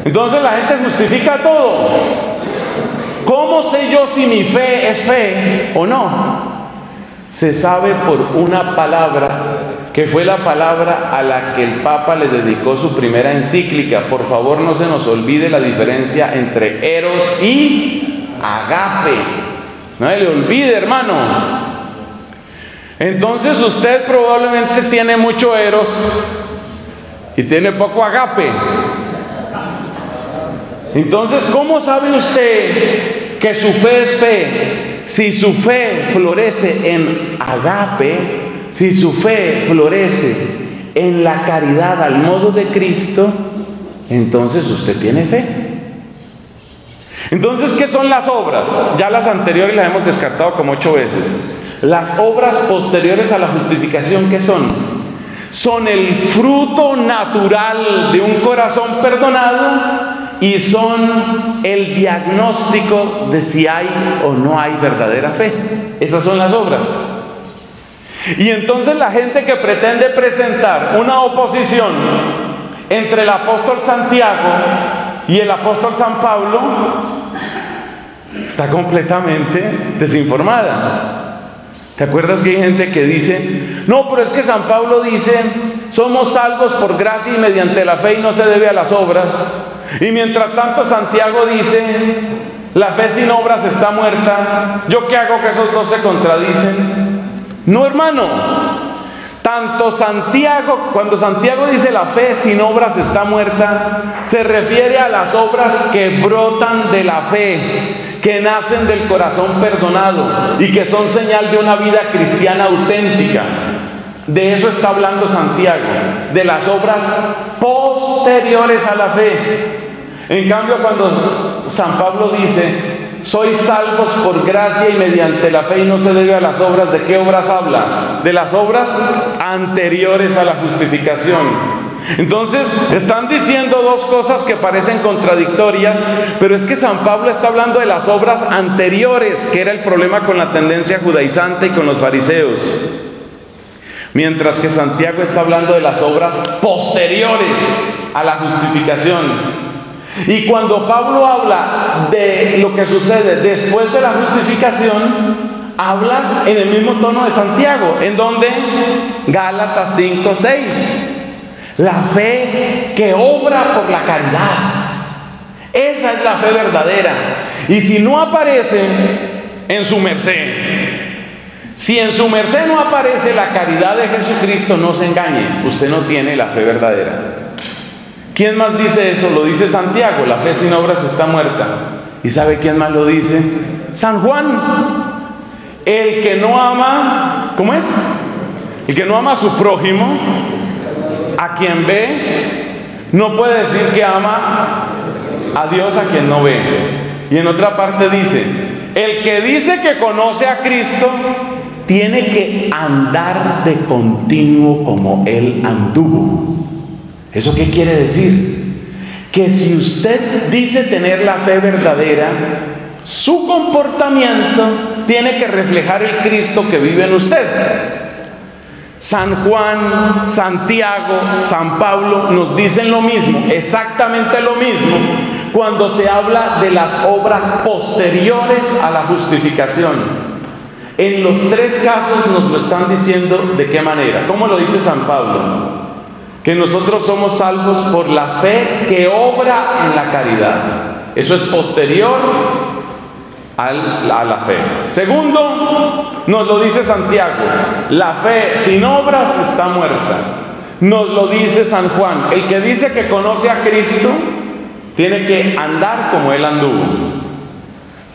Entonces la gente justifica todo. ¿Cómo sé yo si mi fe es fe o no? Se sabe por una palabra, que fue la palabra a la que el Papa le dedicó su primera encíclica. Por favor, no se nos olvide la diferencia entre eros y agape. No se le olvide, hermano. Entonces usted probablemente tiene mucho eros y tiene poco agape. Entonces, ¿cómo sabe usted que su fe es fe? Si su fe florece en agape, si su fe florece en la caridad al modo de Cristo, entonces usted tiene fe. Entonces, ¿qué son las obras? Ya las anteriores las hemos descartado como ocho veces. Las obras posteriores a la justificación, ¿qué son? Son el fruto natural de un corazón perdonado, y son el diagnóstico de si hay o no hay verdadera fe. Esas son las obras. Y entonces la gente que pretende presentar una oposición entre el apóstol Santiago y el apóstol San Pablo está completamente desinformada. ¿Te acuerdas que hay gente que dice, no, pero es que San Pablo dice, somos salvos por gracia y mediante la fe, y no se debe a las obras? Y mientras tanto Santiago dice, la fe sin obras está muerta. ¿Yo qué hago que esos dos se contradicen? No, hermano. Tanto Santiago, cuando Santiago dice la fe sin obras está muerta, se refiere a las obras que brotan de la fe, que nacen del corazón perdonado y que son señal de una vida cristiana auténtica. De eso está hablando Santiago, de las obras posteriores a la fe. En cambio, cuando San Pablo dice: sois salvos por gracia y mediante la fe, y no se debe a las obras. ¿De qué obras habla? De las obras anteriores a la justificación. Entonces, están diciendo dos cosas que parecen contradictorias, pero es que San Pablo está hablando de las obras anteriores, que era el problema con la tendencia judaizante y con los fariseos. Mientras que Santiago está hablando de las obras posteriores a la justificación. Y cuando Pablo habla de lo que sucede después de la justificación, habla en el mismo tono de Santiago, en donde Gálatas cinco seis, la fe que obra por la caridad, esa es la fe verdadera. Y si no aparece en su merced, si en su merced no aparece la caridad de Jesucristo, no se engañe, usted no tiene la fe verdadera. ¿Quién más dice eso? Lo dice Santiago, la fe sin obras está muerta. ¿Y sabe quién más lo dice? San Juan. El que no ama, ¿cómo es? El que no ama a su prójimo, a quien ve, no puede decir que ama a Dios a quien no ve. Y en otra parte dice: el que dice que conoce a Cristo, tiene que andar de continuo como Él anduvo. ¿Eso qué quiere decir? Que si usted dice tener la fe verdadera, su comportamiento tiene que reflejar el Cristo que vive en usted. San Juan, Santiago, San Pablo nos dicen lo mismo, exactamente lo mismo, cuando se habla de las obras posteriores a la justificación. En los tres casos nos lo están diciendo de qué manera. ¿Cómo lo dice San Pablo? Que nosotros somos salvos por la fe que obra en la caridad. Eso es posterior al, a la fe. Segundo, nos lo dice Santiago, la fe sin obras está muerta. Nos lo dice San Juan, el que dice que conoce a Cristo tiene que andar como Él anduvo.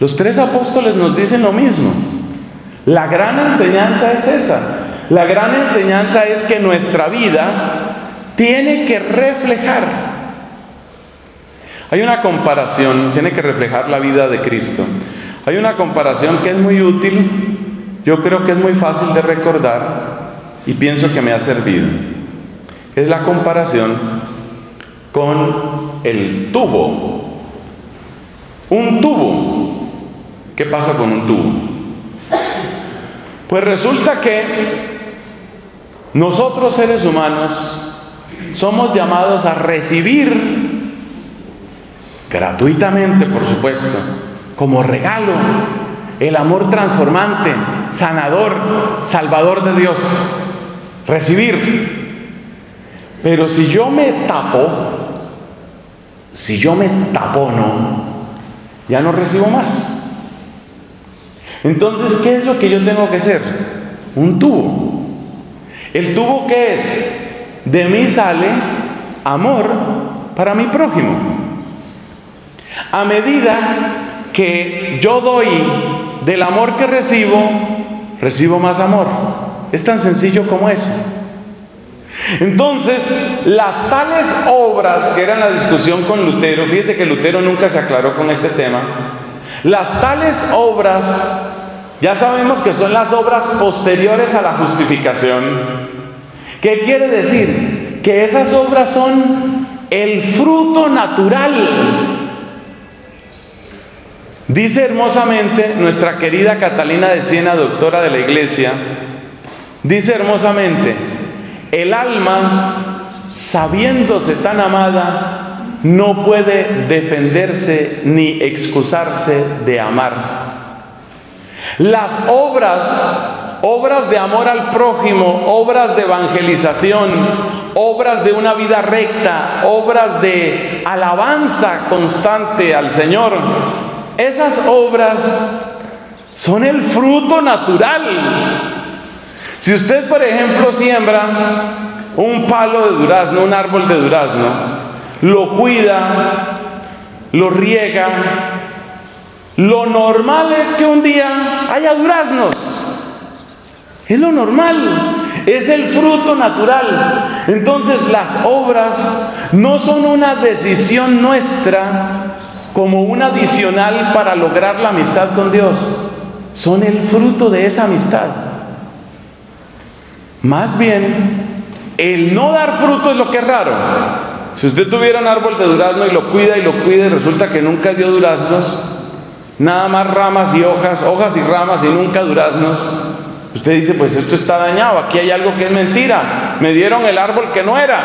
Los tres apóstoles nos dicen lo mismo. La gran enseñanza es esa. La gran enseñanza es que nuestra vida tiene que reflejar. Hay una comparación, tiene que reflejar la vida de Cristo. Hay una comparación que es muy útil, yo creo que es muy fácil de recordar y pienso que me ha servido. Es la comparación con el tubo. Un tubo. ¿Qué pasa con un tubo? Pues resulta que nosotros seres humanos somos llamados a recibir gratuitamente, por supuesto, como regalo, el amor transformante, sanador, salvador de Dios. Recibir. Pero si yo me tapo, si yo me tapono, ya no recibo más. Entonces, ¿qué es lo que yo tengo que ser? Un tubo. ¿El tubo qué es? De mí sale amor para mi prójimo. A medida que yo doy del amor que recibo, recibo más amor. Es tan sencillo como eso. Entonces, las tales obras, que eran la discusión con Lutero, fíjese que Lutero nunca se aclaró con este tema, las tales obras, ya sabemos que son las obras posteriores a la justificación. ¿Qué quiere decir? Que esas obras son el fruto natural. Dice hermosamente nuestra querida Catalina de Siena, doctora de la Iglesia, dice hermosamente: el alma, sabiéndose tan amada, no puede defenderse ni excusarse de amar. Las obras Obras de amor al prójimo, obras de evangelización, obras de una vida recta, obras de alabanza constante al Señor. Esas obras son el fruto natural. Si usted, por ejemplo, siembra un palo de durazno, un árbol de durazno, lo cuida, lo riega, lo normal es que un día haya duraznos. Es lo normal, es el fruto natural. Entonces las obras no son una decisión nuestra como un adicional para lograr la amistad con Dios. Son el fruto de esa amistad. Más bien, el no dar fruto es lo que es raro. Si usted tuviera un árbol de durazno y lo cuida y lo cuida y resulta que nunca dio duraznos, nada más ramas y hojas, hojas y ramas y nunca duraznos, usted dice, pues esto está dañado, aquí hay algo que es mentira, me dieron el árbol que no era.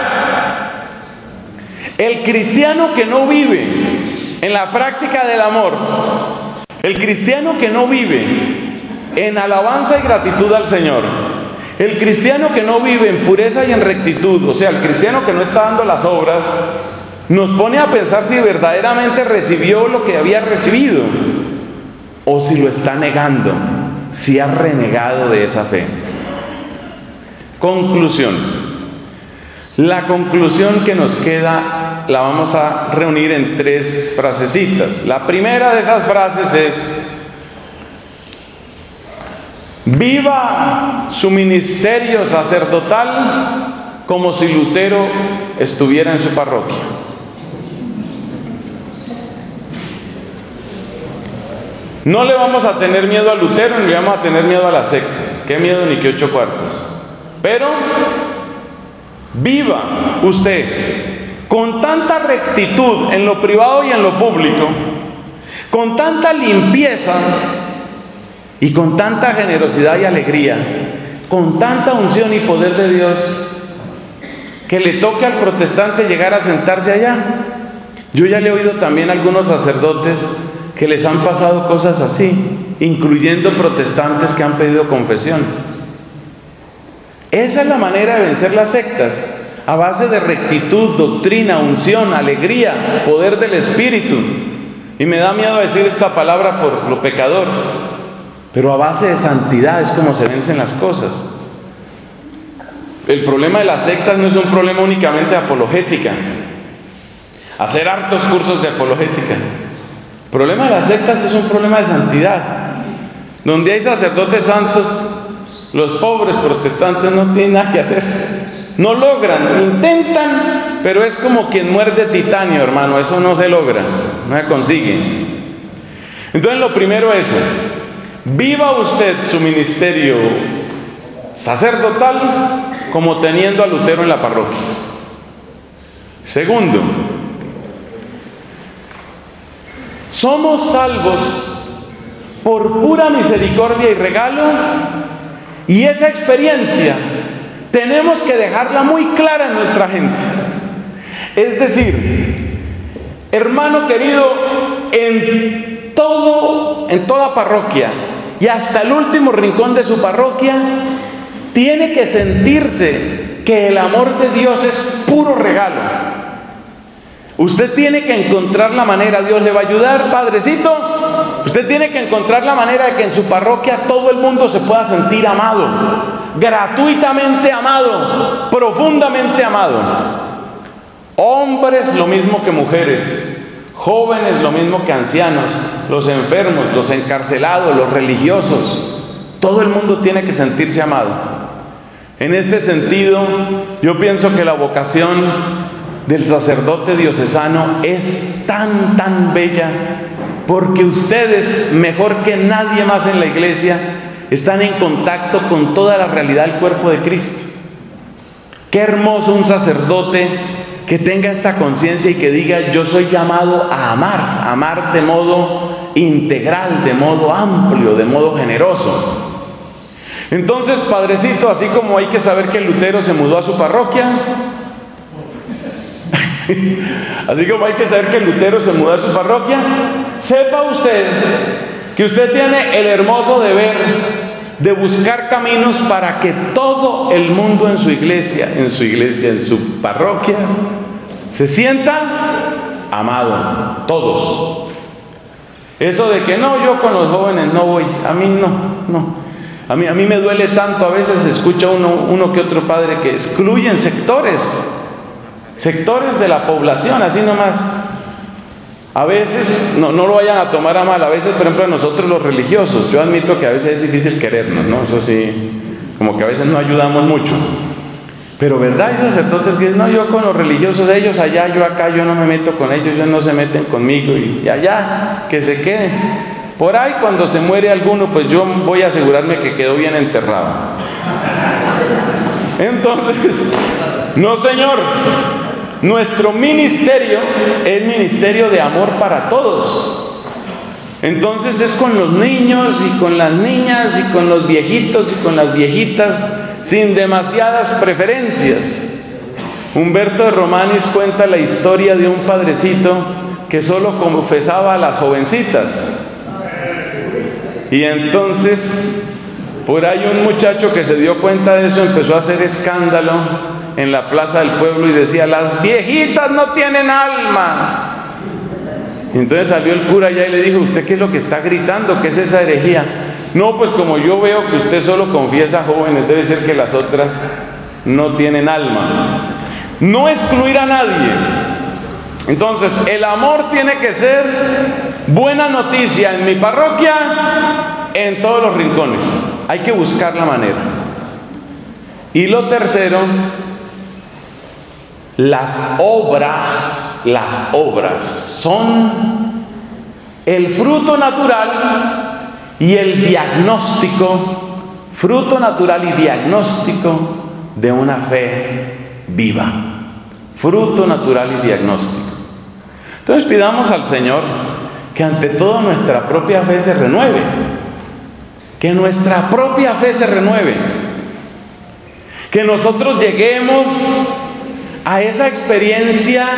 El cristiano que no vive en la práctica del amor, el cristiano que no vive en alabanza y gratitud al Señor, el cristiano que no vive en pureza y en rectitud, o sea, el cristiano que no está dando las obras, nos pone a pensar si verdaderamente recibió lo que había recibido o si lo está negando, si ha renegado de esa fe. Conclusión. La conclusión que nos queda la vamos a reunir en tres frasecitas. La primera de esas frases es: viva su ministerio sacerdotal como si Lutero estuviera en su parroquia. No le vamos a tener miedo a Lutero, ni le vamos a tener miedo a las sectas. Qué miedo ni qué ocho cuartos. Pero viva usted con tanta rectitud en lo privado y en lo público, con tanta limpieza y con tanta generosidad y alegría, con tanta unción y poder de Dios, que le toque al protestante llegar a sentarse allá. Yo ya le he oído también a algunos sacerdotes que les han pasado cosas así, incluyendo protestantes que han pedido confesión. Esa es la manera de vencer las sectas, a base de rectitud, doctrina, unción, alegría, poder del Espíritu. Y me da miedo decir esta palabra por lo pecador, pero a base de santidad es como se vencen las cosas. El problema de las sectas no es un problema únicamente de apologética, hacer hartos cursos de apologética. El problema de las sectas es un problema de santidad. Donde hay sacerdotes santos, los pobres protestantes no tienen nada que hacer. No logran, intentan, pero es como quien muerde titanio, hermano. Eso no se logra, no se consigue. Entonces lo primero es: viva usted su ministerio sacerdotal como teniendo a Lutero en la parroquia. Segundo, somos salvos por pura misericordia y regalo, y esa experiencia tenemos que dejarla muy clara en nuestra gente. Es decir, hermano querido, en todo, en toda parroquia y hasta el último rincón de su parroquia, tiene que sentirse que el amor de Dios es puro regalo. Usted tiene que encontrar la manera, Dios le va a ayudar, Padrecito. Usted tiene que encontrar la manera de que en su parroquia todo el mundo se pueda sentir amado, gratuitamente amado, profundamente amado. Hombres lo mismo que mujeres, jóvenes lo mismo que ancianos, los enfermos, los encarcelados, los religiosos. Todo el mundo tiene que sentirse amado. En este sentido, yo pienso que la vocación del sacerdote diocesano es tan, tan bella, porque ustedes, mejor que nadie más en la iglesia, están en contacto con toda la realidad del cuerpo de Cristo. Qué hermoso un sacerdote que tenga esta conciencia y que diga: yo soy llamado a amar, amar de modo integral, de modo amplio, de modo generoso. Entonces, Padrecito, así como hay que saber que Lutero se mudó a su parroquia, así como hay que saber que Lutero se mudó a su parroquia, sepa usted que usted tiene el hermoso deber de buscar caminos para que todo el mundo en su iglesia, en su iglesia, en su parroquia, se sienta amado, todos. Eso de que no, yo con los jóvenes no voy, a mí no, no. A mí, a mí me duele tanto, a veces escucha uno, uno que otro padre que excluyen sectores, sectores de la población, así nomás. A veces, no, no lo vayan a tomar a mal, a veces, por ejemplo, a nosotros los religiosos, yo admito que a veces es difícil querernos, ¿no? Eso sí, como que a veces no ayudamos mucho. Pero verdad, hay sacerdotes que dicen, no, yo con los religiosos, ellos allá, yo acá, yo no me meto con ellos, ellos no se meten conmigo, y, y allá, que se queden. Por ahí cuando se muere alguno, pues yo voy a asegurarme que quedó bien enterrado. Entonces, no señor, nuestro ministerio es ministerio de amor para todos. Entonces es con los niños y con las niñas y con los viejitos y con las viejitas, sin demasiadas preferencias. Humberto de Romanis cuenta la historia de un padrecito que solo confesaba a las jovencitas. Y entonces, por ahí un muchacho que se dio cuenta de eso empezó a hacer escándalo en la plaza del pueblo y decía, las viejitas no tienen alma. Y entonces salió el cura allá y le dijo, ¿usted qué es lo que está gritando? ¿Qué es esa herejía? No, pues como yo veo que usted solo confiesa jóvenes, debe ser que las otras no tienen alma. No excluir a nadie. Entonces, el amor tiene que ser buena noticia en mi parroquia, en todos los rincones. Hay que buscar la manera. Y lo tercero, las obras, las obras son el fruto natural y el diagnóstico, fruto natural y diagnóstico de una fe viva. Fruto natural y diagnóstico. Entonces pidamos al Señor que ante todo nuestra propia fe se renueve. Que nuestra propia fe se renueve. Que nosotros lleguemos a esa experiencia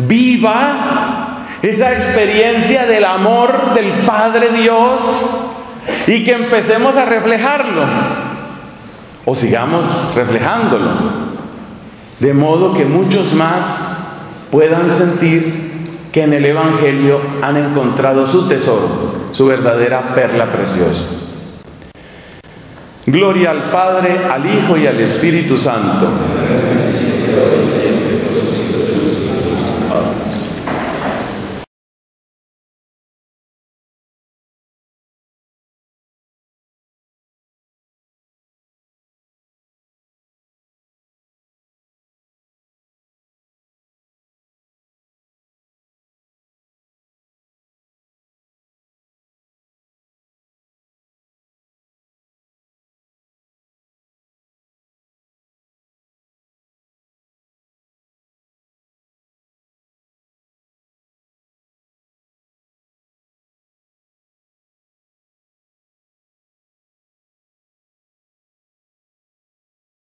viva, esa experiencia del amor del Padre Dios, y que empecemos a reflejarlo o sigamos reflejándolo, de modo que muchos más puedan sentir que en el Evangelio han encontrado su tesoro, su verdadera perla preciosa. Gloria al Padre, al Hijo y al Espíritu Santo.